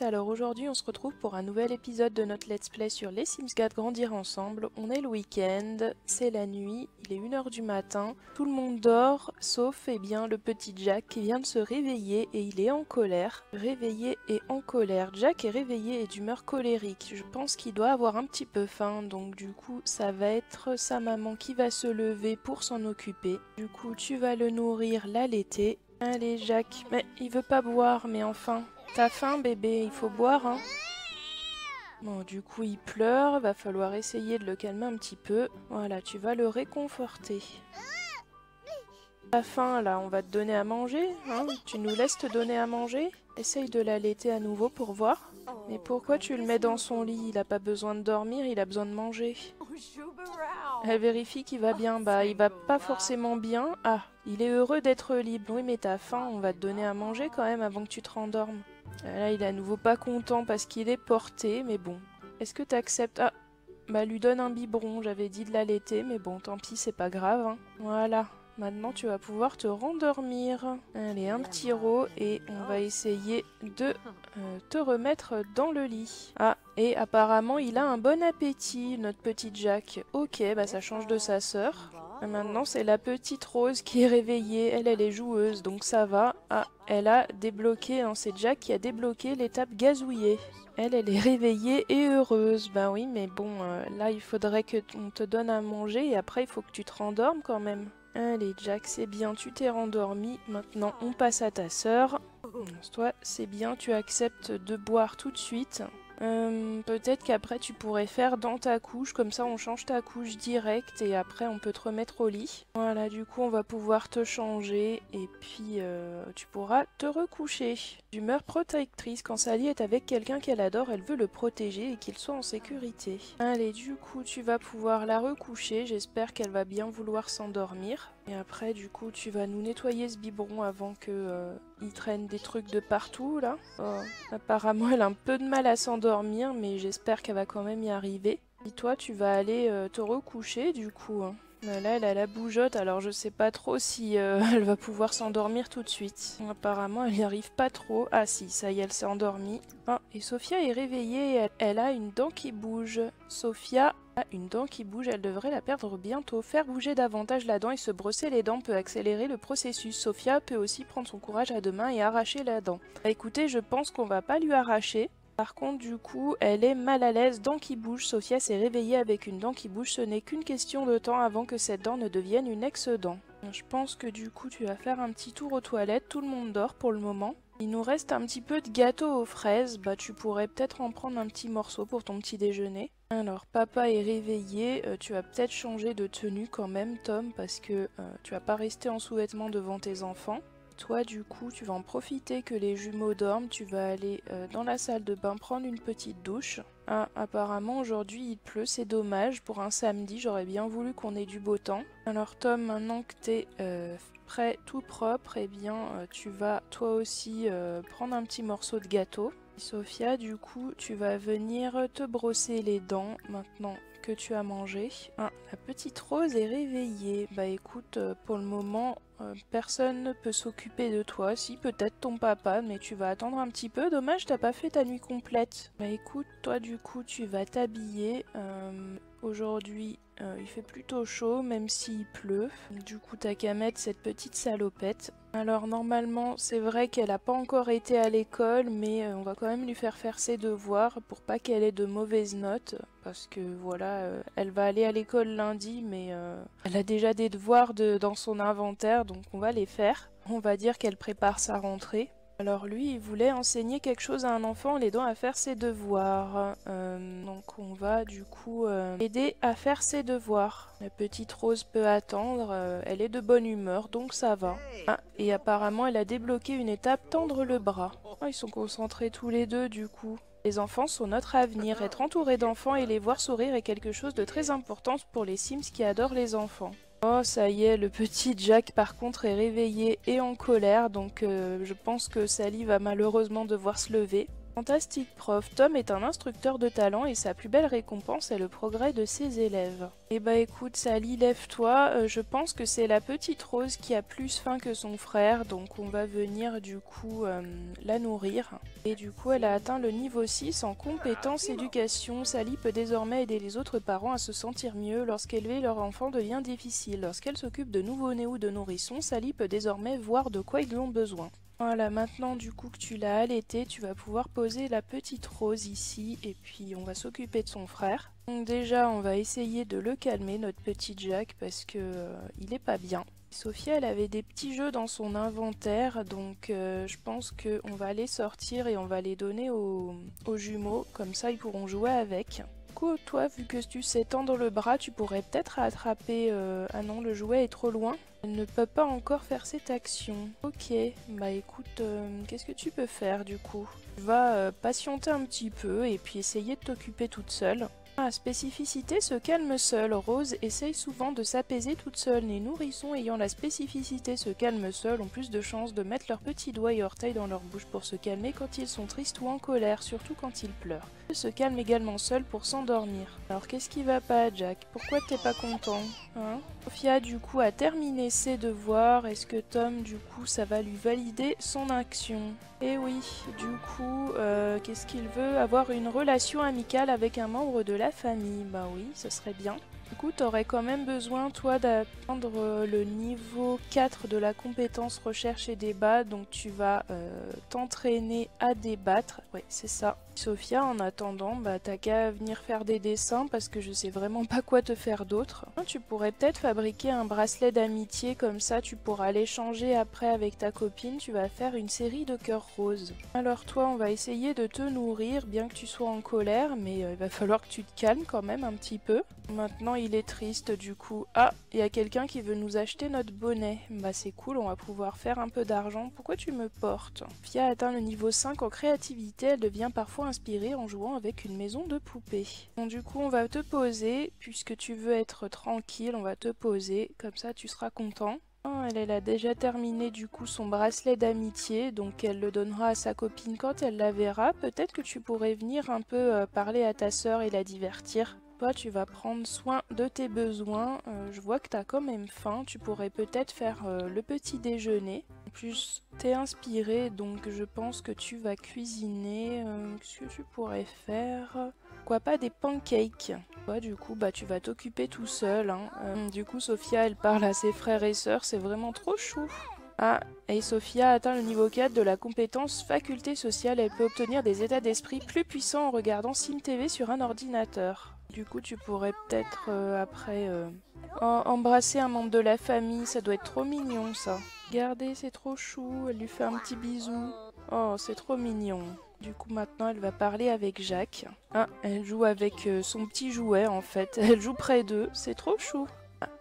tous, alors aujourd'hui on se retrouve pour un nouvel épisode de notre Let's Play sur les Sims 4 Grandir Ensemble. On est le week-end, c'est la nuit, il est 1h du matin, tout le monde dort sauf le petit Jack qui vient de se réveiller et il est en colère. Réveillé et en colère, Jack est réveillé et d'humeur colérique, je pense qu'il doit avoir un petit peu faim donc du coup ça va être sa maman qui va se lever pour s'en occuper. Du coup tu vas le nourrir, l'allaiter. Allez Jack, mais il veut pas boire, mais enfin, t'as faim bébé, il faut boire hein. Bon du coup il pleure, va falloir essayer de le calmer un petit peu, voilà tu vas le réconforter. T'as faim là, on va te donner à manger, hein, tu nous laisses te donner à manger. Essaye de l'allaiter à nouveau pour voir. Mais pourquoi tu le mets dans son lit? Il a pas besoin de dormir, il a besoin de manger. Elle vérifie qu'il va bien. Bah, il va pas forcément bien. Ah, il est heureux d'être libre. Oui, mais t'as faim, on va te donner à manger quand même avant que tu te rendormes. Là, il est à nouveau pas content parce qu'il est porté, mais bon. Est-ce que t'acceptes? Ah, bah lui donne un biberon, j'avais dit de l'allaiter, mais bon, tant pis, c'est pas grave, hein. Voilà. Maintenant, tu vas pouvoir te rendormir. Allez, un petit rot et on va essayer de te remettre dans le lit. Ah, et apparemment, il a un bon appétit, notre petit Jack. Ok, bah ça change de sa sœur. Maintenant, c'est la petite Rose qui est réveillée. Elle est joueuse, donc ça va. Ah, elle a débloqué, hein, c'est Jack qui a débloqué l'étape gazouillée. Elle est réveillée et heureuse. Bah oui, mais bon, là, il faudrait que on te donne à manger et après, il faut que tu te rendormes quand même. Allez Jack, c'est bien, tu t'es rendormi, maintenant on passe à ta sœur. Toi, c'est bien, tu acceptes de boire tout de suite. Peut-être qu'après tu pourrais faire dans ta couche, comme ça on change ta couche direct et après on peut te remettre au lit. Voilà, du coup on va pouvoir te changer et puis tu pourras te recoucher. D'humeur protectrice, quand Sally est avec quelqu'un qu'elle adore, elle veut le protéger et qu'il soit en sécurité. Allez, du coup tu vas pouvoir la recoucher, j'espère qu'elle va bien vouloir s'endormir. Et après du coup tu vas nous nettoyer ce biberon avant que il traîne des trucs de partout là. Oh, apparemment elle a un peu de mal à s'endormir mais j'espère qu'elle va quand même y arriver. Et toi tu vas aller te recoucher du coup, hein. Là, elle a la bougeotte, alors je sais pas trop si elle va pouvoir s'endormir tout de suite. Apparemment, elle n'y arrive pas trop. Ah si, ça y est, elle s'est endormie. Ah, et Sofia est réveillée, elle a une dent qui bouge. Sofia a une dent qui bouge, elle devrait la perdre bientôt. Faire bouger davantage la dent et se brosser les dents peut accélérer le processus. Sofia peut aussi prendre son courage à deux mains et arracher la dent. Bah, écoutez, je pense qu'on va pas lui arracher. Par contre, du coup, elle est mal à l'aise, dent qui bouge. Sofia s'est réveillée avec une dent qui bouge. Ce n'est qu'une question de temps avant que cette dent ne devienne une ex-dent. Je pense que du coup, tu vas faire un petit tour aux toilettes. Tout le monde dort pour le moment. Il nous reste un petit peu de gâteau aux fraises. Bah, tu pourrais peut-être en prendre un petit morceau pour ton petit déjeuner. Alors, papa est réveillé. Tu vas peut-être changer de tenue quand même, Tom, parce que tu vas pas rester en sous-vêtements devant tes enfants. Toi du coup tu vas en profiter que les jumeaux dorment, tu vas aller dans la salle de bain prendre une petite douche. Ah, apparemment aujourd'hui il pleut, c'est dommage, pour un samedi j'aurais bien voulu qu'on ait du beau temps. Alors Tom, maintenant que t'es prêt, tout propre, et tu vas toi aussi prendre un petit morceau de gâteau. Et Sofia du coup tu vas venir te brosser les dents maintenant que tu as mangé. Ah, la petite Rose est réveillée. Bah écoute, pour le moment personne ne peut s'occuper de toi. Si, peut-être ton papa, mais tu vas attendre un petit peu. Dommage, t'as pas fait ta nuit complète. Bah écoute, toi du coup tu vas t'habiller. Aujourd'hui il fait plutôt chaud même s'il pleut. Du coup t'as qu'à mettre cette petite salopette. Alors normalement c'est vrai qu'elle a pas encore été à l'école, mais on va quand même lui faire faire ses devoirs pour pas qu'elle ait de mauvaises notes. Parce que voilà, elle va aller à l'école lundi, mais elle a déjà des devoirs dans son inventaire, donc on va les faire. On va dire qu'elle prépare sa rentrée. Alors lui, il voulait enseigner quelque chose à un enfant en l'aidant à faire ses devoirs. Donc on va du coup l'aider à faire ses devoirs. La petite Rose peut attendre, elle est de bonne humeur, donc ça va. Ah, et apparemment elle a débloqué une étape, tendre le bras. Oh, ils sont concentrés tous les deux du coup. Les enfants sont notre avenir, être entouré d'enfants et les voir sourire est quelque chose de très important pour les Sims qui adorent les enfants. Oh ça y est, le petit Jack par contre est réveillé et en colère, donc je pense que Sally va malheureusement devoir se lever. fantastique prof, Tom est un instructeur de talent et sa plus belle récompense est le progrès de ses élèves. Eh bah écoute Sally, lève-toi, je pense que c'est la petite Rose qui a plus faim que son frère, donc on va venir du coup la nourrir. Et du coup elle a atteint le niveau 6 en compétences éducation. Sally peut désormais aider les autres parents à se sentir mieux lorsqu'élever leur enfant devient difficile. Lorsqu'elle s'occupe de nouveau-nés ou de nourrissons, Sally peut désormais voir de quoi ils ont besoin. Voilà, maintenant du coup que tu l'as allaitée, tu vas pouvoir poser la petite Rose ici et puis on va s'occuper de son frère. Donc déjà on va essayer de le calmer, notre petit Jack, parce que il est pas bien. Sophia, elle avait des petits jeux dans son inventaire, donc je pense qu'on va les sortir et on va les donner aux jumeaux, comme ça ils pourront jouer avec. Du coup, toi, vu que tu sais tendre le bras, tu pourrais peut-être attraper... Ah non, le jouet est trop loin. Elle ne peut pas encore faire cette action. Ok, bah écoute, qu'est-ce que tu peux faire du coup? Tu vas patienter un petit peu et puis essayer de t'occuper toute seule. Ah, spécificité se calme seule. Rose essaye souvent de s'apaiser toute seule. Les nourrissons ayant la spécificité se calme seule ont plus de chances de mettre leurs petits doigts et orteils dans leur bouche pour se calmer quand ils sont tristes ou en colère, surtout quand ils pleurent. Ils se calment également seuls pour s'endormir. Alors qu'est-ce qui va pas, Jack? Pourquoi t'es pas content, hein? Sofia du coup a terminé ses devoirs. Est-ce que Tom du coup ça va lui valider son action? Eh oui, du coup, qu'est-ce qu'il veut? Avoir une relation amicale avec un membre de la famille. Bah oui, ce serait bien. Du coup, t'aurais quand même besoin, toi, d'atteindre le niveau 4 de la compétence recherche et débat, donc tu vas t'entraîner à débattre. Ouais, c'est ça. Sofia, en attendant, bah t'as qu'à venir faire des dessins parce que je sais vraiment pas quoi te faire d'autre. Tu pourrais peut-être fabriquer un bracelet d'amitié, comme ça tu pourras l'échanger après avec ta copine, tu vas faire une série de cœurs roses. Alors toi, on va essayer de te nourrir, bien que tu sois en colère, mais il va falloir que tu te calmes quand même un petit peu. Maintenant, il est triste du coup. Ah, il y a quelqu'un qui veut nous acheter notre bonnet. Bah c'est cool, on va pouvoir faire un peu d'argent. Pourquoi tu me portes? Sofia a atteint le niveau 5 en créativité, elle devient parfois inspirée en jouant avec une maison de poupée. Bon, du coup, on va te poser, puisque tu veux être tranquille, on va te poser, comme ça tu seras content. Ah, elle a déjà terminé du coup son bracelet d'amitié, donc elle le donnera à sa copine quand elle la verra. Peut-être que tu pourrais venir un peu parler à ta sœur et la divertir. Toi, tu vas prendre soin de tes besoins, je vois que t'as quand même faim, tu pourrais peut-être faire le petit déjeuner. En plus, t'es inspirée, donc je pense que tu vas cuisiner. Qu'est-ce que tu pourrais faire? Pourquoi pas des pancakes? Ouais, du coup, bah tu vas t'occuper tout seul, hein. Du coup, Sofia, elle parle à ses frères et sœurs, c'est vraiment trop chou. Ah, et Sofia a atteint le niveau 4 de la compétence faculté sociale, elle peut obtenir des états d'esprit plus puissants en regardant SimTV sur un ordinateur. Du coup, tu pourrais peut-être après embrasser un membre de la famille, ça doit être trop mignon ça. Regardez, c'est trop chou, elle lui fait un petit bisou. Oh, c'est trop mignon. Du coup, maintenant, elle va parler avec Jacques. Ah, elle joue avec son petit jouet en fait, elle joue près d'eux, c'est trop chou.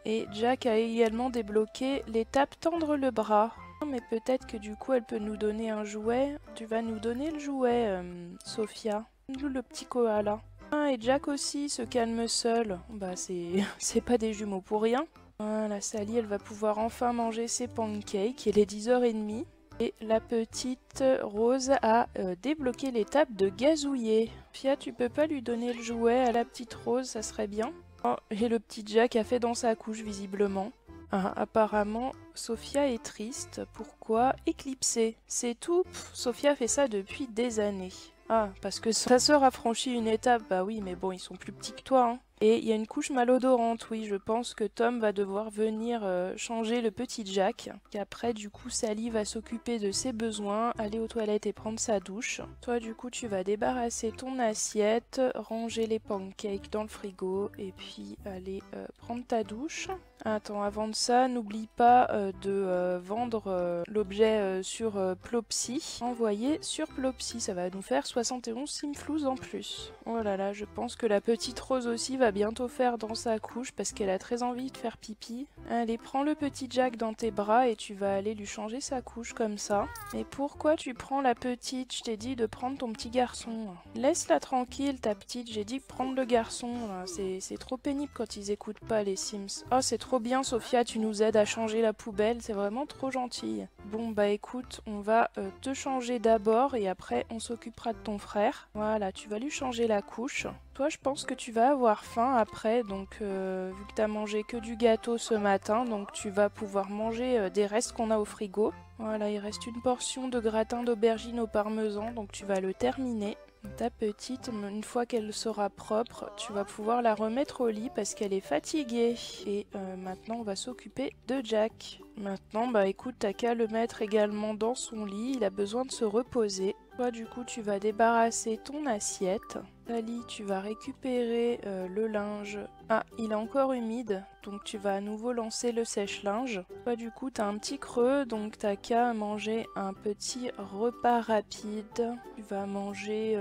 Et Jack a également débloqué l'étape tendre le bras. Mais peut-être que du coup, elle peut nous donner un jouet. Tu vas nous donner le jouet, Sofia. Le petit koala. Ah, et Jack aussi se calme seul. Bah c'est pas des jumeaux pour rien. Voilà, Sally, elle va pouvoir enfin manger ses pancakes. Il est 10h30. Et la petite Rose a débloqué l'étape de gazouiller. Fia, tu peux pas lui donner le jouet à la petite Rose, ça serait bien. Oh, et le petit Jack a fait dans sa couche visiblement. Ah, apparemment, Sofia est triste. Pourquoi? Éclipsée. C'est tout. Pff, Sofia fait ça depuis des années. Ah, parce que sa sœur a franchi une étape, bah oui, mais bon, ils sont plus petits que toi, hein. Et il y a une couche malodorante, oui, je pense que Tom va devoir venir changer le petit Jack. Après, du coup, Sally va s'occuper de ses besoins, aller aux toilettes et prendre sa douche. Toi, du coup, tu vas débarrasser ton assiette, ranger les pancakes dans le frigo, et puis aller prendre ta douche. Attends, avant de ça, n'oublie pas de vendre l'objet sur Plopsy. Envoyer sur Plopsy, ça va nous faire 71 simflouz en plus. Oh là là, je pense que la petite Rose aussi va va bientôt faire dans sa couche parce qu'elle a très envie de faire pipi. Allez, prends le petit Jack dans tes bras et tu vas aller lui changer sa couche comme ça. Mais pourquoi tu prends la petite? Je t'ai dit de prendre ton petit garçon. Laisse-la tranquille, ta petite, j'ai dit prendre le garçon. C'est trop pénible quand ils écoutent pas les Sims. Oh, c'est trop bien, Sofia, tu nous aides à changer la poubelle, c'est vraiment trop gentil. Bon, bah écoute, on va te changer d'abord et après on s'occupera de ton frère. Voilà, tu vas lui changer la couche. Toi, je pense que tu vas avoir faim après, donc vu que tu as mangé que du gâteau ce matin, donc tu vas pouvoir manger des restes qu'on a au frigo. Voilà, il reste une portion de gratin d'aubergine au parmesan, donc tu vas le terminer. Ta petite, une fois qu'elle sera propre, tu vas pouvoir la remettre au lit parce qu'elle est fatiguée. Et maintenant, on va s'occuper de Jack. Maintenant, bah écoute, t'as qu'à le mettre également dans son lit, il a besoin de se reposer. Toi, du coup, tu vas débarrasser ton assiette. Sally, tu vas récupérer le linge. Ah, il est encore humide, donc tu vas à nouveau lancer le sèche-linge. Toi, du coup, t'as un petit creux, donc t'as qu'à manger un petit repas rapide. Tu vas manger...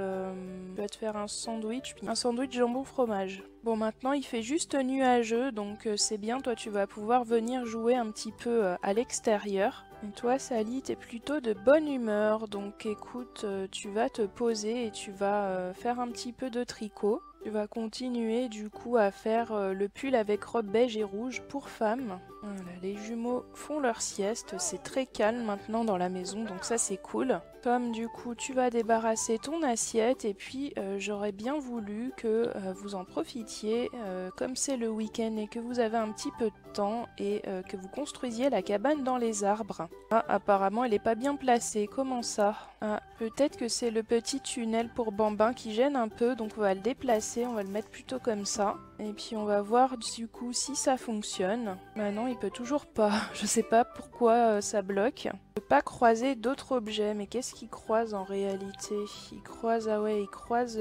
tu vas te faire un sandwich, puis un sandwich jambon-fromage. Bon, maintenant, il fait juste nuageux, donc c'est bien. Toi, tu vas pouvoir venir jouer un petit peu à l'extérieur. Et toi, Sally, t'es plutôt de bonne humeur, donc écoute, tu vas te poser et tu vas faire un petit peu de tricot. Tu vas continuer du coup à faire le pull avec robe beige et rouge pour femme. Voilà, les jumeaux font leur sieste, c'est très calme maintenant dans la maison, donc ça c'est cool. Tom, du coup, tu vas débarrasser ton assiette et puis j'aurais bien voulu que vous en profitiez, comme c'est le week-end et que vous avez un petit peu de temps et que vous construisiez la cabane dans les arbres. Ah, apparemment elle n'est pas bien placée, comment ça? Ah, peut-être que c'est le petit tunnel pour bambin qui gêne un peu, donc on va le déplacer. On va le mettre plutôt comme ça et puis on va voir du coup si ça fonctionne. Bah non, il peut toujours pas, je sais pas pourquoi ça bloque. Je peux pas croiser d'autres objets, mais qu'est-ce qu'il croise en réalité? Il croise, ah ouais, il croise...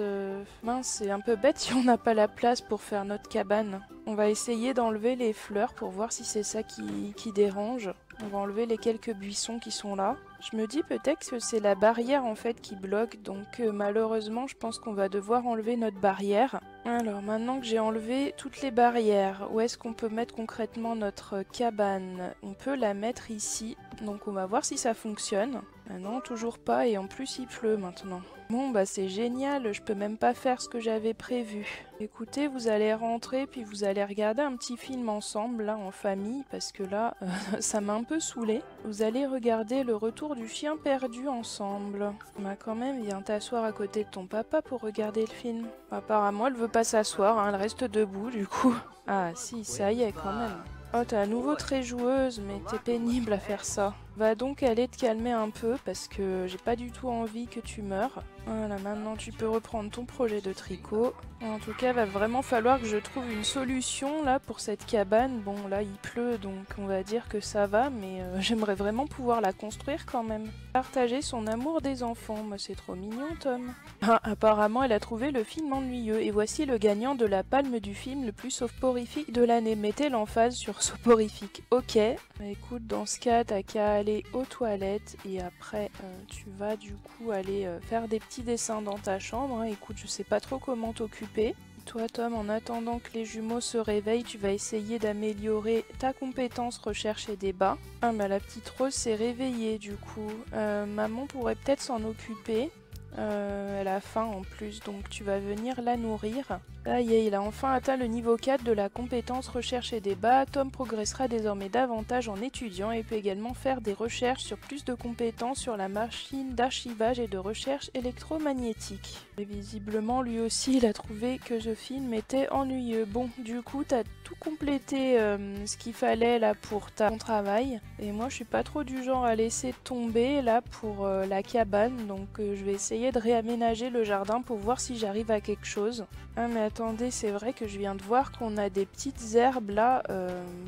Mince, c'est un peu bête si on n'a pas la place pour faire notre cabane. On va essayer d'enlever les fleurs pour voir si c'est ça qui dérange. On va enlever les quelques buissons qui sont là. Je me dis peut-être que c'est la barrière en fait qui bloque, donc malheureusement je pense qu'on va devoir enlever notre barrière. Alors maintenant que j'ai enlevé toutes les barrières, où est-ce qu'on peut mettre concrètement notre cabane? On peut la mettre ici, donc on va voir si ça fonctionne. Ah non, toujours pas, et en plus il pleut maintenant. Bon bah c'est génial, je peux même pas faire ce que j'avais prévu. Écoutez, vous allez rentrer puis vous allez regarder un petit film ensemble là en famille parce que là ça m'a un peu saoulée. Vous allez regarder Le Retour du Chien Perdu ensemble. Bah quand même, viens t'asseoir à côté de ton papa pour regarder le film. Apparemment elle veut pas s'asseoir, hein, elle reste debout du coup. Ah si, ça y est quand même. Oh, t'es à nouveau très joueuse, mais t'es pénible à faire ça. Va donc aller te calmer un peu, parce que j'ai pas du tout envie que tu meurs. Voilà, maintenant tu peux reprendre ton projet de tricot. En tout cas, va vraiment falloir que je trouve une solution, là, pour cette cabane. Bon, là, il pleut, donc on va dire que ça va, mais j'aimerais vraiment pouvoir la construire quand même. Partager son amour des enfants, bah, c'est trop mignon, Tom. Ah, apparemment, elle a trouvé le film ennuyeux, et voici le gagnant de la palme du film le plus soporifique de l'année. Mettez l'emphase sur soporifique, ok. Bah écoute, dans ce cas, t'as qu'à aller aux toilettes et après tu vas du coup aller faire des petits dessins dans ta chambre, hein. Écoute, je sais pas trop comment t'occuper. Toi, Tom, en attendant que les jumeaux se réveillent, tu vas essayer d'améliorer ta compétence recherche et débat. Ah, bah la petite Rose s'est réveillée du coup. Maman pourrait peut-être s'en occuper. Elle a faim en plus, donc tu vas venir la nourrir. Ça y est, il a enfin atteint le niveau 4 de la compétence recherche et débat. Tom progressera désormais davantage en étudiant et peut également faire des recherches sur plus de compétences sur la machine d'archivage et de recherche électromagnétique. Et visiblement, lui aussi, il a trouvé que ce film était ennuyeux. Bon, du coup, t'as tout complété ce qu'il fallait là pour ton travail. Et moi, je suis pas trop du genre à laisser tomber là pour la cabane, donc je vais essayer de réaménager le jardin pour voir si j'arrive à quelque chose. Ah mais attendez, c'est vrai que je viens de voir qu'on a des petites herbes là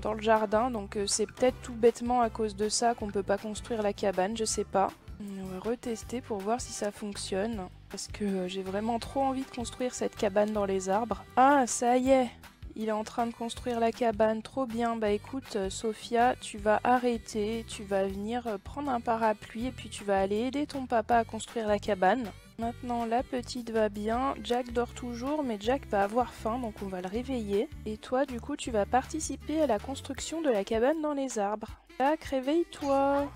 dans le jardin, donc c'est peut-être tout bêtement à cause de ça qu'on peut pas construire la cabane, je sais pas. On va retester pour voir si ça fonctionne, parce que j'ai vraiment trop envie de construire cette cabane dans les arbres. Ah ça y est, il est en train de construire la cabane, trop bien. Bah écoute, Sofia, tu vas arrêter, tu vas venir prendre un parapluie et puis tu vas aller aider ton papa à construire la cabane. Maintenant la petite va bien, Jack dort toujours mais Jack va avoir faim donc on va le réveiller. Et toi du coup tu vas participer à la construction de la cabane dans les arbres. Jack, réveille-toi!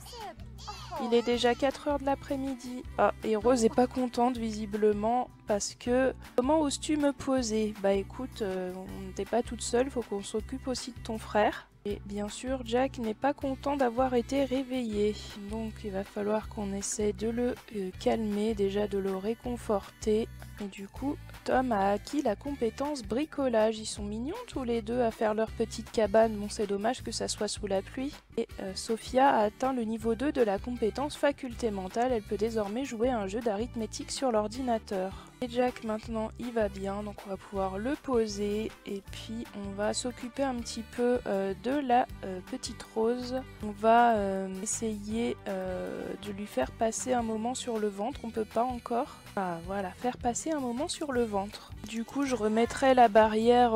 Il est déjà 4 h de l'après-midi. Ah, et Rose est pas contente visiblement parce que... Comment oses-tu me poser? Bah écoute, on n'était pas toute seule, faut qu'on s'occupe aussi de ton frère. Et bien sûr, Jack n'est pas content d'avoir été réveillé. Donc il va falloir qu'on essaie de le calmer, déjà de le réconforter. Et du coup, Tom a acquis la compétence bricolage. Ils sont mignons tous les deux à faire leur petite cabane. Bon, c'est dommage que ça soit sous la pluie. Et Sofia a atteint le niveau 2 de la compétence faculté mentale. Elle peut désormais jouer à un jeu d'arithmétique sur l'ordinateur. Et Jack maintenant il va bien donc on va pouvoir le poser et puis on va s'occuper un petit peu de la petite Rose. On va essayer de lui faire passer un moment sur le ventre, on peut pas encore. Ah voilà, faire passer un moment sur le ventre. Du coup je remettrai la barrière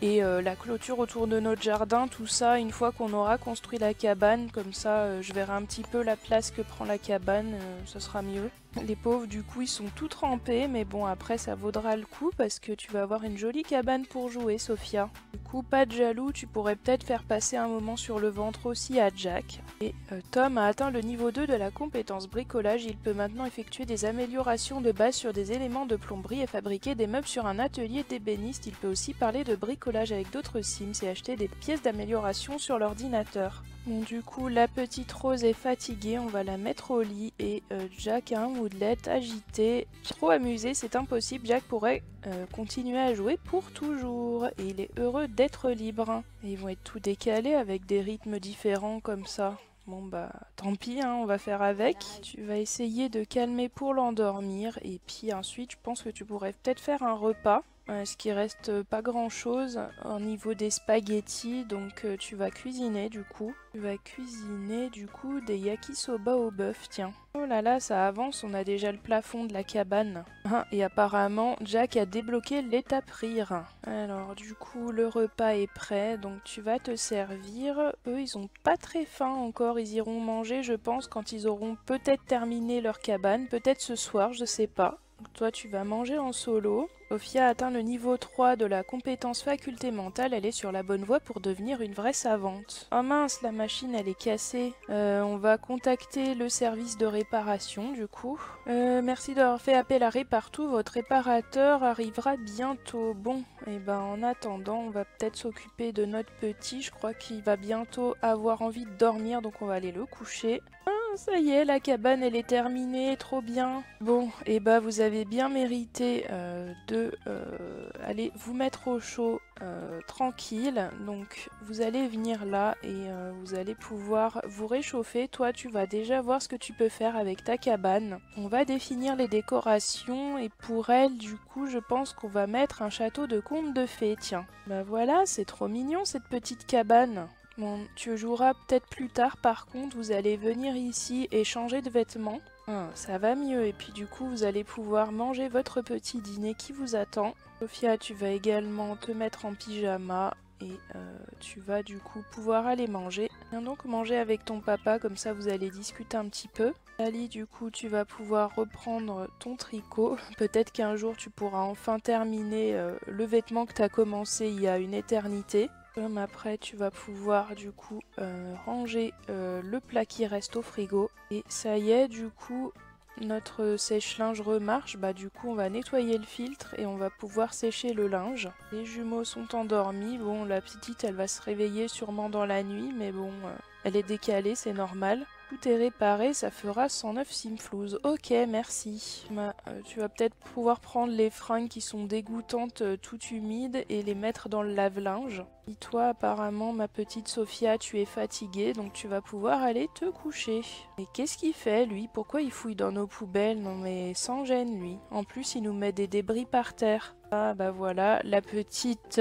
et la clôture autour de notre jardin, tout ça une fois qu'on aura construit la cabane, comme ça je verrai un petit peu la place que prend la cabane, ce sera mieux. Les pauvres du coup ils sont tout trempés mais bon après ça vaudra le coup parce que tu vas avoir une jolie cabane pour jouer Sofia. Du coup pas de jaloux, tu pourrais peut-être faire passer un moment sur le ventre aussi à Jack. Et Tom a atteint le niveau 2 de la compétence bricolage, il peut maintenant effectuer des améliorations de base sur des éléments de plomberie et fabriquer des meubles sur un atelier d'ébéniste. Il peut aussi parler de bricolage avec d'autres Sims et acheter des pièces d'amélioration sur l'ordinateur. Bon, du coup, la petite Rose est fatiguée, on va la mettre au lit et Jack a un moodlet agité. Trop amusé, c'est impossible, Jack pourrait continuer à jouer pour toujours et il est heureux d'être libre. Et ils vont être tout décalés avec des rythmes différents comme ça. Bon bah tant pis, hein, on va faire avec. Tu vas essayer de calmer pour l'endormir et puis ensuite je pense que tu pourrais peut-être faire un repas. Ce qui reste pas grand chose au niveau des spaghettis, donc tu vas cuisiner du coup. Tu vas cuisiner du coup des yakisoba au bœuf, tiens. Oh là là, ça avance, on a déjà le plafond de la cabane. Hein, et apparemment, Jack a débloqué l'étape rire. Alors du coup, le repas est prêt, donc tu vas te servir. Eux, ils ont pas très faim encore, ils iront manger je pense quand ils auront peut-être terminé leur cabane, peut-être ce soir, je sais pas. Donc toi tu vas manger en solo. Sofia a atteint le niveau 3 de la compétence faculté mentale, elle est sur la bonne voie pour devenir une vraie savante. Oh mince, la machine elle est cassée. On va contacter le service de réparation du coup. Merci d'avoir fait appel à Répartout, votre réparateur arrivera bientôt. Bon, et ben en attendant on va peut-être s'occuper de notre petit, je crois qu'il va bientôt avoir envie de dormir donc on va aller le coucher. Ça y est, la cabane elle est terminée, trop bien. Bon, et bah vous avez bien mérité de aller vous mettre au chaud tranquille. Donc vous allez venir là et vous allez pouvoir vous réchauffer. Toi tu vas déjà voir ce que tu peux faire avec ta cabane. On va définir les décorations et pour elle du coup je pense qu'on va mettre un château de conte de fées. Tiens, bah voilà, c'est trop mignon cette petite cabane. Bon, tu joueras peut-être plus tard, par contre, vous allez venir ici et changer de vêtements. Ah, ça va mieux, et puis du coup, vous allez pouvoir manger votre petit dîner qui vous attend. Sofia, tu vas également te mettre en pyjama et tu vas du coup pouvoir aller manger. Viens donc manger avec ton papa, comme ça vous allez discuter un petit peu. Ali, du coup, tu vas pouvoir reprendre ton tricot. Peut-être qu'un jour, tu pourras enfin terminer le vêtement que tu as commencé il y a une éternité. Comme après tu vas pouvoir du coup ranger le plat qui reste au frigo. Et ça y est du coup notre sèche-linge remarche, bah du coup on va nettoyer le filtre et on va pouvoir sécher le linge. Les jumeaux sont endormis, bon la petite elle va se réveiller sûrement dans la nuit mais bon elle est décalée c'est normal. Tout est réparé, ça fera 109 simflouzes. Ok, merci. Bah, tu vas peut-être pouvoir prendre les fringues qui sont dégoûtantes, toutes humides, et les mettre dans le lave-linge. Et toi, apparemment, ma petite Sofia, tu es fatiguée, donc tu vas pouvoir aller te coucher. Mais qu'est-ce qu'il fait, lui? Pourquoi il fouille dans nos poubelles? Non mais sans gêne, lui. En plus, il nous met des débris par terre. Ah bah voilà, la petite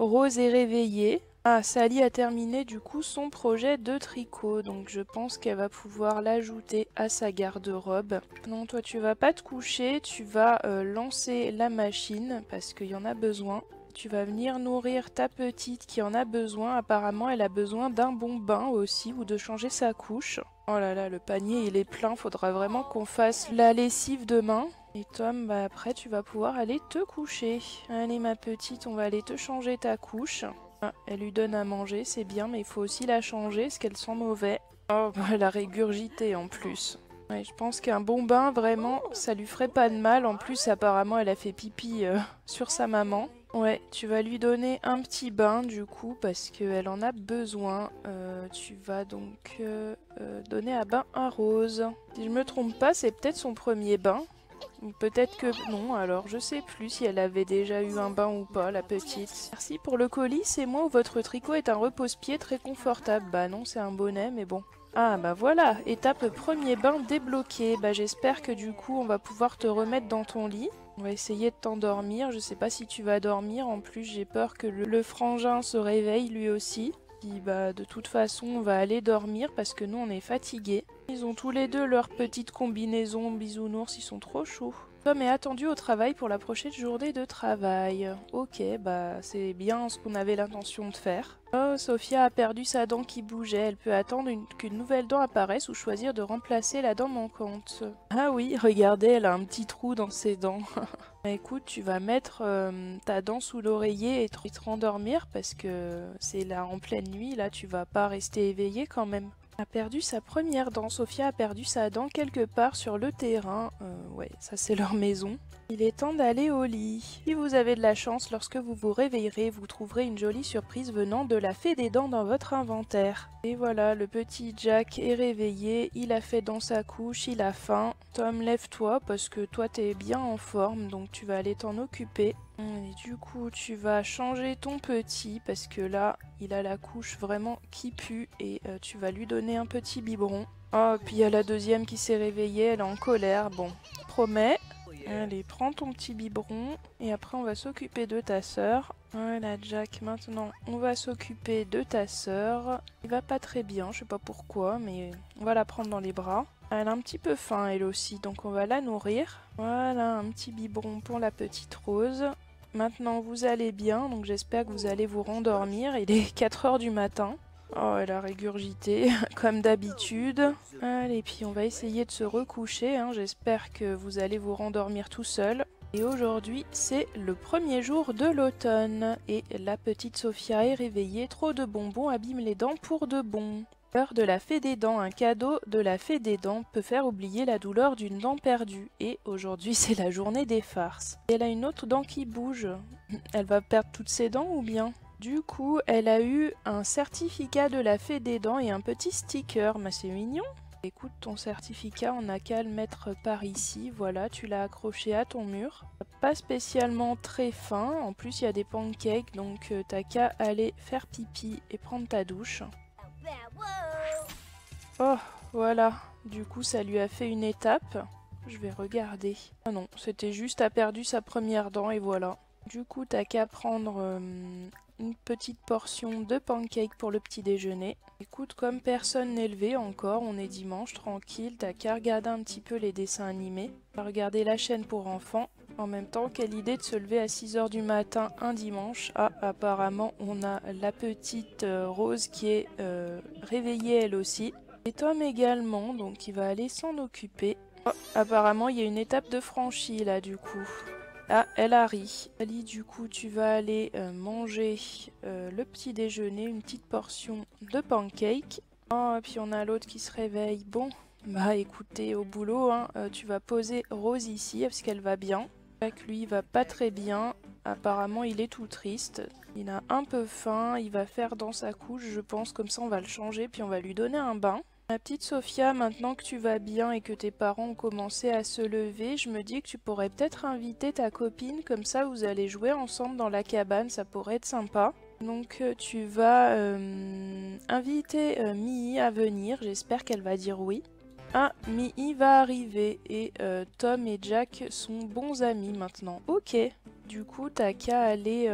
Rose est réveillée. Ah, Sally a terminé du coup son projet de tricot, donc je pense qu'elle va pouvoir l'ajouter à sa garde-robe. Non, toi tu vas pas te coucher, tu vas lancer la machine parce qu'il y en a besoin. Tu vas venir nourrir ta petite qui en a besoin, apparemment elle a besoin d'un bon bain aussi ou de changer sa couche. Oh là là, le panier il est plein, faudra vraiment qu'on fasse la lessive demain. Et Tom, bah après tu vas pouvoir aller te coucher. Allez ma petite, on va aller te changer ta couche. Ah, elle lui donne à manger, c'est bien, mais il faut aussi la changer parce qu'elle sent mauvais. Oh, bah, elle a régurgité en plus. Ouais, je pense qu'un bon bain, vraiment, ça lui ferait pas de mal. En plus, apparemment, elle a fait pipi sur sa maman. Ouais, tu vas lui donner un petit bain, du coup, parce qu'elle en a besoin. Tu vas donc donner à bain à Rose. Si je me trompe pas, c'est peut-être son premier bain. Ou peut-être que non, alors je sais plus si elle avait déjà eu un bain ou pas, la petite. Merci pour le colis, c'est moi ou votre tricot est un repose-pied très confortable. Bah non, c'est un bonnet, mais bon. Ah bah voilà, étape premier bain débloqué. Bah j'espère que du coup on va pouvoir te remettre dans ton lit. On va essayer de t'endormir, je sais pas si tu vas dormir, en plus j'ai peur que le frangin se réveille lui aussi. Puis bah de toute façon on va aller dormir parce que nous on est fatigués. Ils ont tous les deux leur petite combinaison bisounours, ils sont trop choux. Tom est attendu au travail pour la prochaine journée de travail. Ok, bah c'est bien ce qu'on avait l'intention de faire. Oh, Sofia a perdu sa dent qui bougeait, elle peut attendre qu'une nouvelle dent apparaisse ou choisir de remplacer la dent manquante. Ah oui, regardez, elle a un petit trou dans ses dents. Écoute, tu vas mettre ta dent sous l'oreiller et te rendormir parce que c'est là en pleine nuit, là tu vas pas rester éveillé quand même. A perdu sa première dent. Sofia a perdu sa dent quelque part sur le terrain. Ouais, ça c'est leur maison. Il est temps d'aller au lit. Si vous avez de la chance, lorsque vous vous réveillerez, vous trouverez une jolie surprise venant de la fée des dents dans votre inventaire. Et voilà, le petit Jack est réveillé, il a fait dans sa couche, il a faim. Tom, lève-toi parce que toi t'es bien en forme, donc tu vas aller t'en occuper. Et du coup, tu vas changer ton petit parce que là, il a la couche vraiment qui pue et tu vas lui donner un petit biberon. Ah, puis il y a la deuxième qui s'est réveillée, elle est en colère. Bon, promets. Allez, prends ton petit biberon et après on va s'occuper de ta sœur. Voilà Jack, maintenant on va s'occuper de ta sœur. Il va pas très bien, je sais pas pourquoi, mais on va la prendre dans les bras. Elle a un petit peu faim elle aussi, donc on va la nourrir. Voilà, un petit biberon pour la petite Rose. Maintenant vous allez bien, donc j'espère que vous allez vous rendormir, il est 4 h du matin. Oh, elle a régurgité, comme d'habitude. Allez, puis on va essayer de se recoucher, hein. J'espère que vous allez vous rendormir tout seul. Et aujourd'hui, c'est le premier jour de l'automne. Et la petite Sofia est réveillée, trop de bonbons abîme les dents pour de bon. Peur de la fée des dents, un cadeau de la fée des dents peut faire oublier la douleur d'une dent perdue. Et aujourd'hui, c'est la journée des farces. Et elle a une autre dent qui bouge. Elle va perdre toutes ses dents ou bien ? Du coup, elle a eu un certificat de la fée des dents et un petit sticker. Mais c'est mignon. Écoute, ton certificat, on n'a qu'à le mettre par ici. Voilà, tu l'as accroché à ton mur. Pas spécialement très fin. En plus, il y a des pancakes, donc t'as qu'à aller faire pipi et prendre ta douche. Oh, voilà. Du coup, ça lui a fait une étape. Je vais regarder. Ah non, c'était juste, a perdu sa première dent et voilà. Du coup, t'as qu'à prendre... une petite portion de pancake pour le petit déjeuner. Écoute, comme personne n'est levé encore, on est dimanche, tranquille, t'as qu'à regarder un petit peu les dessins animés, regarder la chaîne pour enfants. En même temps, quelle idée de se lever à 6 h du matin un dimanche. Ah, apparemment, on a la petite Rose qui est réveillée elle aussi. Et Tom également, donc il va aller s'en occuper. Oh, apparemment, il y a une étape de franchie là du coup. Ah, elle a ri. Ali, du coup, tu vas aller manger le petit déjeuner, une petite portion de pancake. Oh, et puis on a l'autre qui se réveille. Bon, bah écoutez, au boulot, hein, tu vas poser Rose ici, parce qu'elle va bien. Jack, lui, va pas très bien. Apparemment, il est tout triste. Il a un peu faim, il va faire dans sa couche, je pense. Comme ça, on va le changer, puis on va lui donner un bain. Ma petite Sofia, maintenant que tu vas bien et que tes parents ont commencé à se lever, je me dis que tu pourrais peut-être inviter ta copine, comme ça vous allez jouer ensemble dans la cabane, ça pourrait être sympa. Donc tu vas inviter Mii à venir, j'espère qu'elle va dire oui. Ah, Mii va arriver et Tom et Jack sont bons amis maintenant. Ok, du coup t'as qu'à aller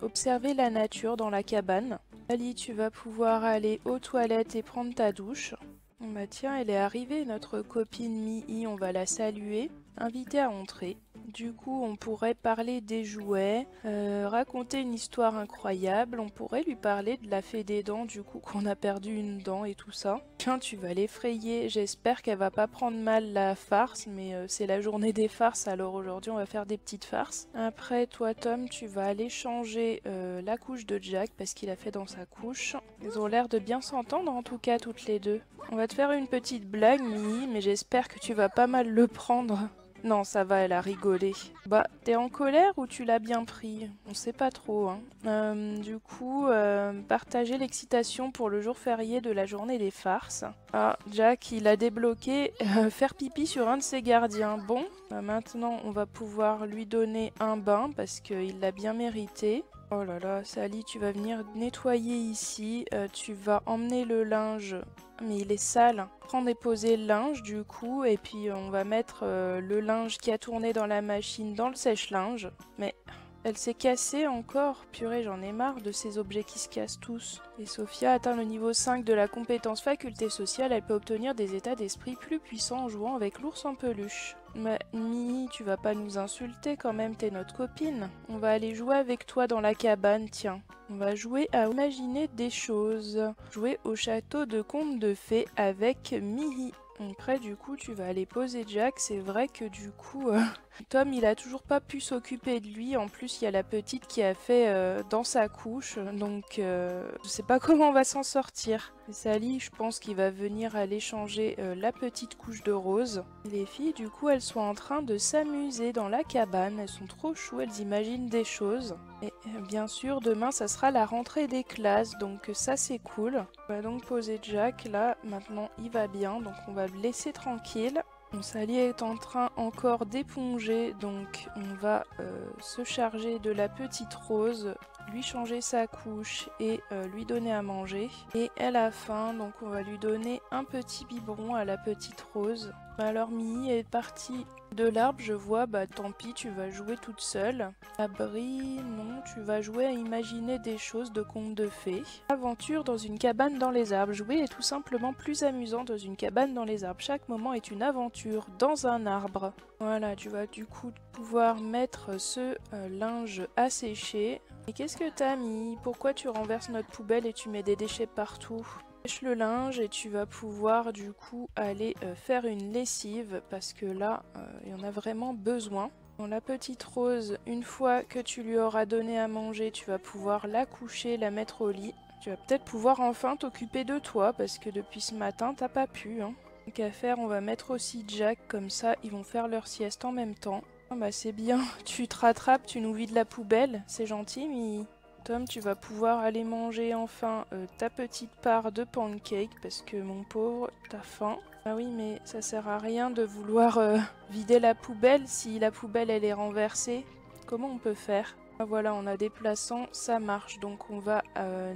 observer la nature dans la cabane. Ali, tu vas pouvoir aller aux toilettes et prendre ta douche. Bah tiens, elle est arrivée, notre copine Mii, on va la saluer. Invitée à entrer. Du coup, on pourrait parler des jouets, raconter une histoire incroyable. On pourrait lui parler de la fée des dents, du coup, qu'on a perdu une dent et tout ça. Tiens, tu vas l'effrayer. J'espère qu'elle va pas prendre mal la farce, mais c'est la journée des farces, alors aujourd'hui, on va faire des petites farces. Après, toi, Tom, tu vas aller changer la couche de Jack, parce qu'il a fait dans sa couche. Ils ont l'air de bien s'entendre, en tout cas, toutes les deux. On va te faire une petite blague, Mimi, mais j'espère que tu vas pas mal le prendre. Non, ça va, elle a rigolé. Bah, t'es en colère ou tu l'as bien pris? On sait pas trop, hein. Du coup, partager l'excitation pour le jour férié de la journée des farces. Ah, Jack, il a débloqué faire pipi sur un de ses gardiens. Bon, bah maintenant, on va pouvoir lui donner un bain parce qu'il l'a bien mérité. Oh là là, Sally, tu vas venir nettoyer ici. Tu vas emmener le linge... mais il est sale. Prendre et poser le linge du coup, et puis on va mettre le linge qui a tourné dans la machine dans le sèche-linge. Mais elle s'est cassée encore. Purée, j'en ai marre de ces objets qui se cassent tous. Et Sofia atteint le niveau 5 de la compétence faculté sociale. Elle peut obtenir des états d'esprit plus puissants en jouant avec l'ours en peluche. Mais Mimi, tu vas pas nous insulter quand même, t'es notre copine. On va aller jouer avec toi dans la cabane, tiens. On va jouer à imaginer des choses. Jouer au château de contes de fées avec Mimi. Après, du coup, tu vas aller poser Jack. C'est vrai que du coup, Tom, il a toujours pas pu s'occuper de lui. En plus, il y a la petite qui a fait dans sa couche. Donc, je sais pas comment on va s'en sortir. Sally, je pense qu'il va venir aller changer la petite couche de rose. Les filles, du coup, elles sont en train de s'amuser dans la cabane. Elles sont trop choues, elles imaginent des choses. Et bien sûr, demain, ça sera la rentrée des classes. Donc ça, c'est cool. On va donc poser Jack. Là, maintenant, il va bien. Donc on va le laisser tranquille. Bon, Sally est en train encore d'éponger. Donc on va se charger de la petite rose, lui changer sa couche et lui donner à manger. Et elle a faim, donc on va lui donner un petit biberon à la petite rose. Alors Mimi est partie de l'arbre, je vois, bah tant pis, tu vas jouer toute seule. Abri, non, tu vas jouer à imaginer des choses de contes de fées. Aventure dans une cabane dans les arbres. Jouer est tout simplement plus amusant dans une cabane dans les arbres. Chaque moment est une aventure dans un arbre. Voilà, tu vas du coup pouvoir mettre ce linge à sécher. Et qu'est-ce que t'as mis? Pourquoi tu renverses notre poubelle et tu mets des déchets partout? Sèche le linge et tu vas pouvoir du coup aller faire une lessive parce que là, il y en a vraiment besoin. Dans la petite rose, une fois que tu lui auras donné à manger, tu vas pouvoir la coucher, la mettre au lit. Tu vas peut-être pouvoir enfin t'occuper de toi parce que depuis ce matin, t'as pas pu, hein. Donc à faire, on va mettre aussi Jack, comme ça, ils vont faire leur sieste en même temps. Ah bah c'est bien, tu te rattrapes, tu nous vides la poubelle, c'est gentil, mais... Tom, tu vas pouvoir aller manger enfin ta petite part de pancake parce que mon pauvre, t'as faim. Ah oui, mais ça sert à rien de vouloir vider la poubelle si la poubelle elle est renversée. Comment on peut faire? Ah voilà, on a des plaçants, ça marche. Donc on va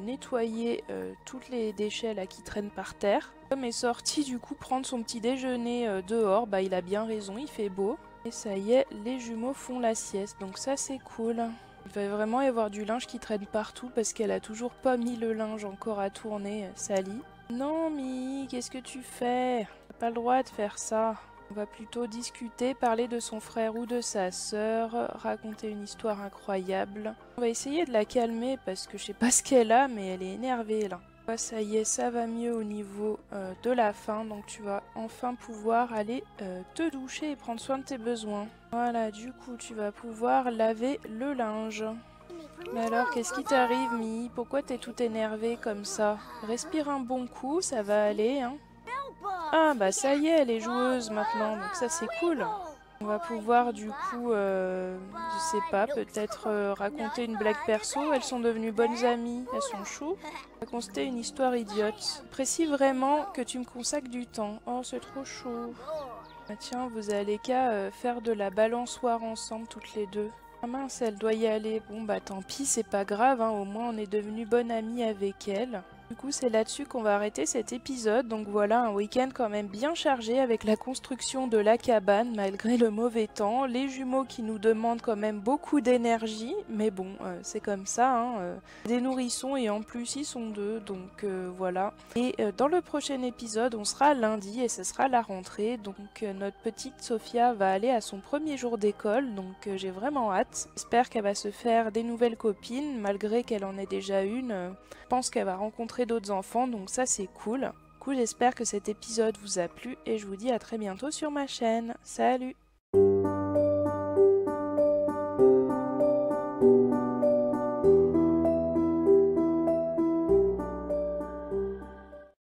nettoyer toutes les déchets là qui traînent par terre. Tom est sorti du coup prendre son petit déjeuner dehors. Bah il a bien raison, il fait beau. Et ça y est, les jumeaux font la sieste. Donc ça c'est cool. Il va vraiment y avoir du linge qui traîne partout parce qu'elle a toujours pas mis le linge encore à tourner, Sally. Non, Mimi, qu'est-ce que tu fais? T'as pas le droit de faire ça. On va plutôt discuter, parler de son frère ou de sa sœur, raconter une histoire incroyable. On va essayer de la calmer parce que je sais pas ce qu'elle a, mais elle est énervée là. Ça y est, ça va mieux au niveau de la faim, donc tu vas enfin pouvoir aller te doucher et prendre soin de tes besoins. Voilà, du coup, tu vas pouvoir laver le linge. Mais alors, qu'est-ce qui t'arrive, Mimi? Pourquoi t'es tout énervée comme ça? Respire un bon coup, ça va aller, hein? Ah, bah ça y est, elle est joueuse maintenant, donc ça c'est cool. On va pouvoir du coup, je sais pas, peut-être raconter une blague perso. Elles sont devenues bonnes amies, elles sont choues. Raconter une histoire idiote. J'apprécie vraiment que tu me consacres du temps. Oh, c'est trop chou. Ah, tiens, vous allez qu'à faire de la balançoire ensemble toutes les deux. Ah mince, elle doit y aller. Bon bah tant pis, c'est pas grave, hein, au moins on est devenues bonnes amies avec elle. Du coup, c'est là-dessus qu'on va arrêter cet épisode. Donc voilà, un week-end quand même bien chargé avec la construction de la cabane malgré le mauvais temps. Les jumeaux qui nous demandent quand même beaucoup d'énergie. Mais bon, c'est comme ça. Hein, des nourrissons et en plus, ils sont deux. Donc voilà. Et dans le prochain épisode, on sera lundi et ce sera la rentrée. Donc notre petite Sofia va aller à son premier jour d'école. Donc j'ai vraiment hâte. J'espère qu'elle va se faire des nouvelles copines malgré qu'elle en ait déjà une. Je pense qu'elle va rencontrer d'autres enfants, donc ça c'est cool. Du coup, j'espère que cet épisode vous a plu et je vous dis à très bientôt sur ma chaîne. Salut!